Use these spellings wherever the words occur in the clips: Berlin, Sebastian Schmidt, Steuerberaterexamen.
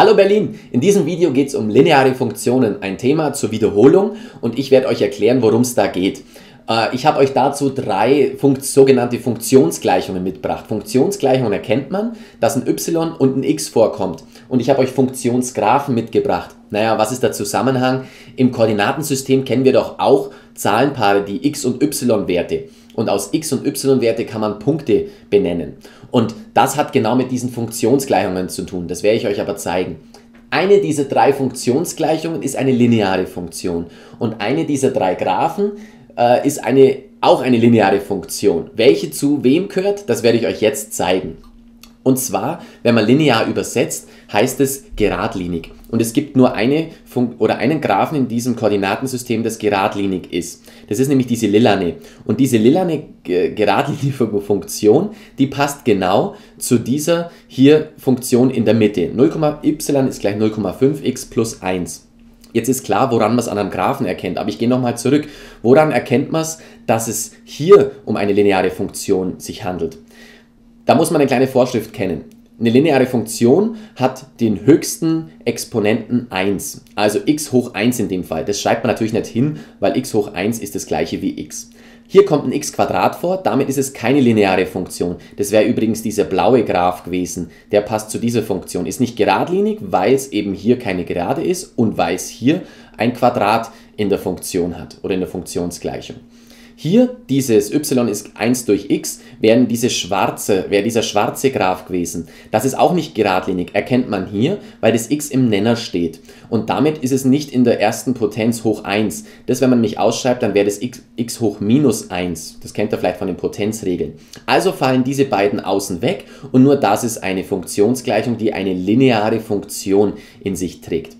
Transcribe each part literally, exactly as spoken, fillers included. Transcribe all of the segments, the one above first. Hallo Berlin! In diesem Video geht es um lineare Funktionen, ein Thema zur Wiederholung, und ich werde euch erklären, worum es da geht. Äh, ich habe euch dazu drei Funkt- sogenannte Funktionsgleichungen mitgebracht. Funktionsgleichungen erkennt man, dass ein y und ein x vorkommt, und ich habe euch Funktionsgraphen mitgebracht. Naja, was ist der Zusammenhang? Im Koordinatensystem kennen wir doch auch Zahlenpaare, die x- und y-Werte. Und aus x- und y-Werte kann man Punkte benennen. Und das hat genau mit diesen Funktionsgleichungen zu tun. Das werde ich euch aber zeigen. Eine dieser drei Funktionsgleichungen ist eine lineare Funktion. Und eine dieser drei Graphen äh, ist eine, auch eine lineare Funktion. Welche zu wem gehört, das werde ich euch jetzt zeigen. Und zwar, wenn man linear übersetzt, heißt es geradlinig. Und es gibt nur eine Fun- oder einen Graphen in diesem Koordinatensystem, das geradlinig ist. Das ist nämlich diese lilane. Und diese lilane äh, geradlinige Funktion, die passt genau zu dieser hier Funktion in der Mitte. null, y ist gleich null Komma fünf x plus eins. Jetzt ist klar, woran man es an einem Graphen erkennt, aber ich gehe nochmal zurück. Woran erkennt man es, dass es hier um eine lineare Funktion sich handelt? Da muss man eine kleine Vorschrift kennen. Eine lineare Funktion hat den höchsten Exponenten eins, also x hoch eins in dem Fall. Das schreibt man natürlich nicht hin, weil x hoch eins ist das gleiche wie x. Hier kommt ein x Quadrat vor, damit ist es keine lineare Funktion. Das wäre übrigens dieser blaue Graph gewesen, der passt zu dieser Funktion. Ist nicht geradlinig, weil es eben hier keine Gerade ist und weil es hier ein Quadrat in der Funktion hat oder in der Funktionsgleichung. Hier, dieses y ist eins durch x, wäre diese schwarze, wäre dieser schwarze Graph gewesen. Das ist auch nicht geradlinig, erkennt man hier, weil das x im Nenner steht. Und damit ist es nicht in der ersten Potenz hoch eins. Das, wenn man mich ausschreibt, dann wäre das x, x hoch minus eins. Das kennt ihr vielleicht von den Potenzregeln. Also fallen diese beiden außen weg, und nur das ist eine Funktionsgleichung, die eine lineare Funktion in sich trägt.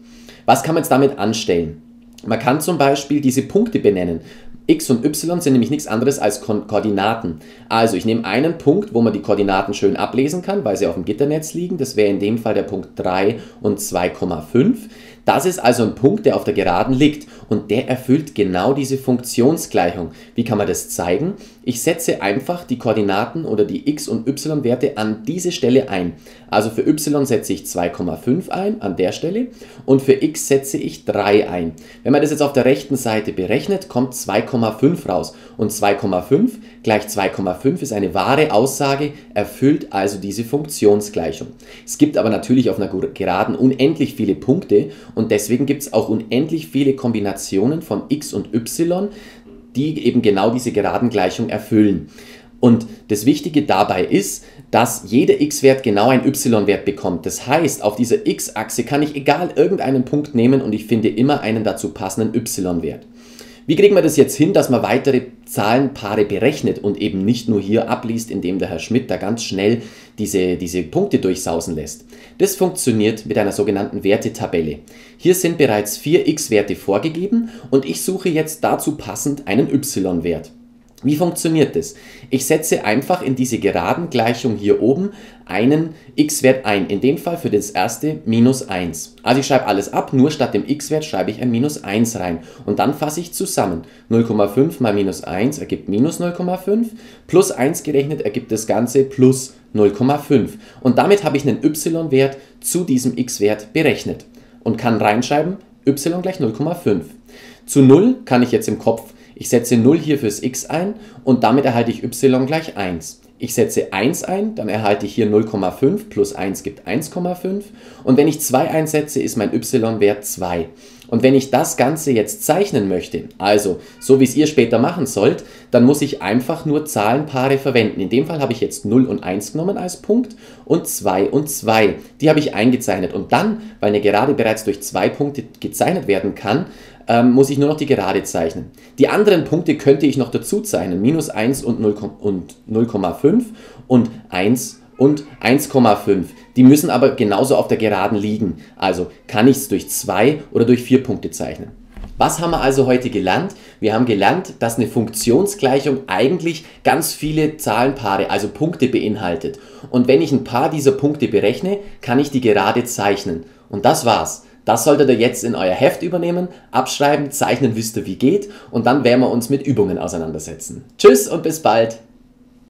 Was kann man jetzt damit anstellen? Man kann zum Beispiel diese Punkte benennen. X und y sind nämlich nichts anderes als Ko- Koordinaten. Also ich nehme einen Punkt, wo man die Koordinaten schön ablesen kann, weil sie auf dem Gitternetz liegen. Das wäre in dem Fall der Punkt drei und zwei Komma fünf. Das ist also ein Punkt, der auf der Geraden liegt, und der erfüllt genau diese Funktionsgleichung. Wie kann man das zeigen? Ich setze einfach die Koordinaten oder die x- und y-Werte an diese Stelle ein. Also für y setze ich zwei Komma fünf ein an der Stelle und für x setze ich drei ein. Wenn man das jetzt auf der rechten Seite berechnet, kommt zwei Komma fünf raus, und zwei Komma fünf gleich zwei Komma fünf ist eine wahre Aussage, erfüllt also diese Funktionsgleichung. Es gibt aber natürlich auf einer Geraden unendlich viele Punkte, und deswegen gibt es auch unendlich viele Kombinationen von x und y, die eben genau diese Geradengleichung erfüllen. Und das Wichtige dabei ist, dass jeder x-Wert genau einen y-Wert bekommt. Das heißt, auf dieser x-Achse kann ich egal irgendeinen Punkt nehmen und ich finde immer einen dazu passenden y-Wert. Wie kriegen wir das jetzt hin, dass man weitere Zahlenpaare berechnet und eben nicht nur hier abliest, indem der Herr Schmidt da ganz schnell diese, diese Punkte durchsausen lässt? Das funktioniert mit einer sogenannten Wertetabelle. Hier sind bereits vier x-Werte vorgegeben und ich suche jetzt dazu passend einen y-Wert. Wie funktioniert das? Ich setze einfach in diese geraden Gleichung hier oben einen x-Wert ein, in dem Fall für das erste minus eins. Also ich schreibe alles ab, nur statt dem x-Wert schreibe ich ein minus eins rein, und dann fasse ich zusammen. null Komma fünf mal minus eins ergibt minus null Komma fünf, plus eins gerechnet ergibt das Ganze plus null Komma fünf, und damit habe ich einen y-Wert zu diesem x-Wert berechnet und kann reinschreiben y gleich null Komma fünf. Zu null kann ich jetzt im Kopf Ich setze null hier fürs x ein und damit erhalte ich y gleich eins. Ich setze eins ein, dann erhalte ich hier null Komma fünf plus eins gibt eins Komma fünf, und wenn ich zwei einsetze, ist mein y-Wert zwei. Und wenn ich das Ganze jetzt zeichnen möchte, also so wie es ihr später machen sollt, dann muss ich einfach nur Zahlenpaare verwenden. In dem Fall habe ich jetzt null und eins genommen als Punkt und zwei und zwei. Die habe ich eingezeichnet, und dann, weil eine Gerade bereits durch zwei Punkte gezeichnet werden kann, ähm, muss ich nur noch die Gerade zeichnen. Die anderen Punkte könnte ich noch dazu zeichnen, minus eins und null Komma fünf und eins und eins Komma fünf. Die müssen aber genauso auf der Geraden liegen. Also kann ich es durch zwei oder durch vier Punkte zeichnen. Was haben wir also heute gelernt? Wir haben gelernt, dass eine Funktionsgleichung eigentlich ganz viele Zahlenpaare, also Punkte, beinhaltet. Und wenn ich ein paar dieser Punkte berechne, kann ich die Gerade zeichnen. Und das war's. Das solltet ihr jetzt in euer Heft übernehmen, abschreiben, zeichnen wisst ihr wie geht, und dann werden wir uns mit Übungen auseinandersetzen. Tschüss und bis bald!